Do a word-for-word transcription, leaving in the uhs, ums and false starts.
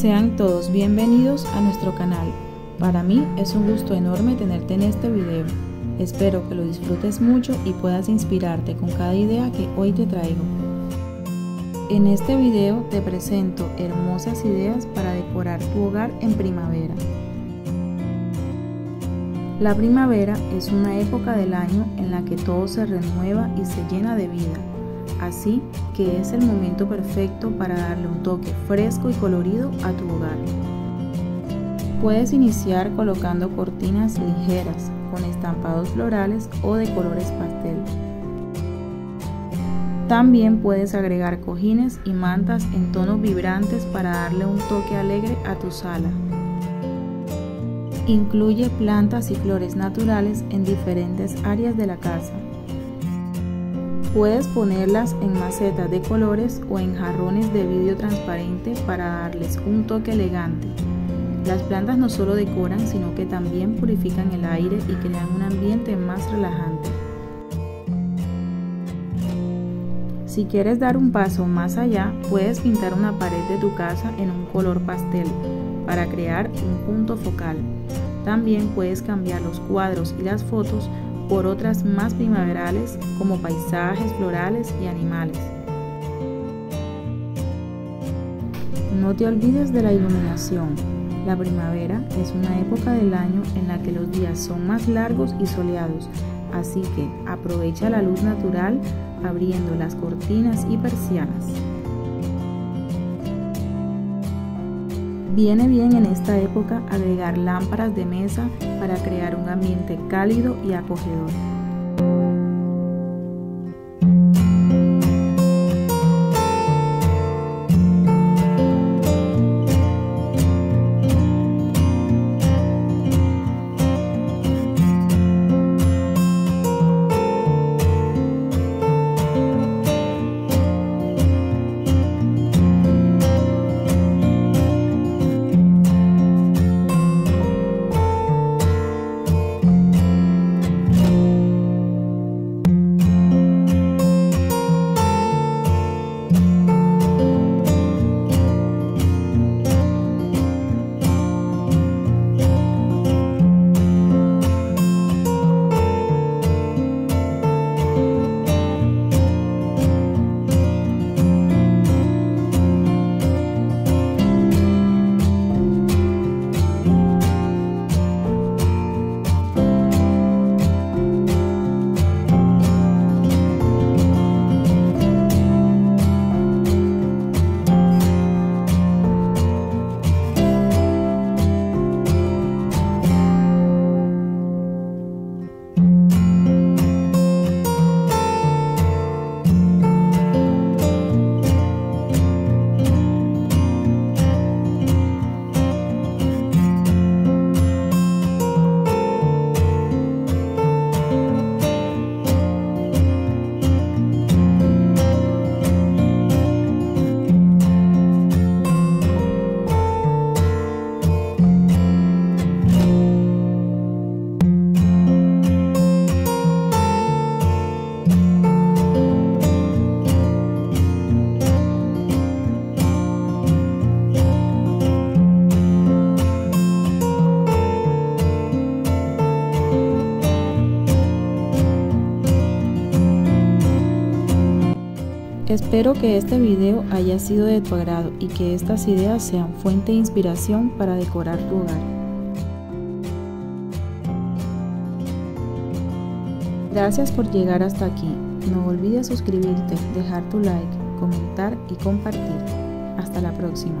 Sean todos bienvenidos a nuestro canal. Para mí es un gusto enorme tenerte en este video. Espero que lo disfrutes mucho y puedas inspirarte con cada idea que hoy te traigo. En este video te presento hermosas ideas para decorar tu hogar en primavera. La primavera es una época del año en la que todo se renueva y se llena de vida. Así que es el momento perfecto para darle un toque fresco y colorido a tu hogar. Puedes iniciar colocando cortinas ligeras con estampados florales o de colores pastel. También puedes agregar cojines y mantas en tonos vibrantes para darle un toque alegre a tu sala. Incluye plantas y flores naturales en diferentes áreas de la casa. Puedes ponerlas en macetas de colores o en jarrones de vidrio transparente para darles un toque elegante. Las plantas no solo decoran, sino que también purifican el aire y crean un ambiente más relajante. Si quieres dar un paso más allá, puedes pintar una pared de tu casa en un color pastel para crear un punto focal. También puedes cambiar los cuadros y las fotos por otras más primaverales, como paisajes, florales y animales. No te olvides de la iluminación. La primavera es una época del año en la que los días son más largos y soleados, así que aprovecha la luz natural abriendo las cortinas y persianas. Viene bien en esta época agregar lámparas de mesa para crear un ambiente cálido y acogedor. Espero que este video haya sido de tu agrado y que estas ideas sean fuente de inspiración para decorar tu hogar. Gracias por llegar hasta aquí. No olvides suscribirte, dejar tu like, comentar y compartir. Hasta la próxima.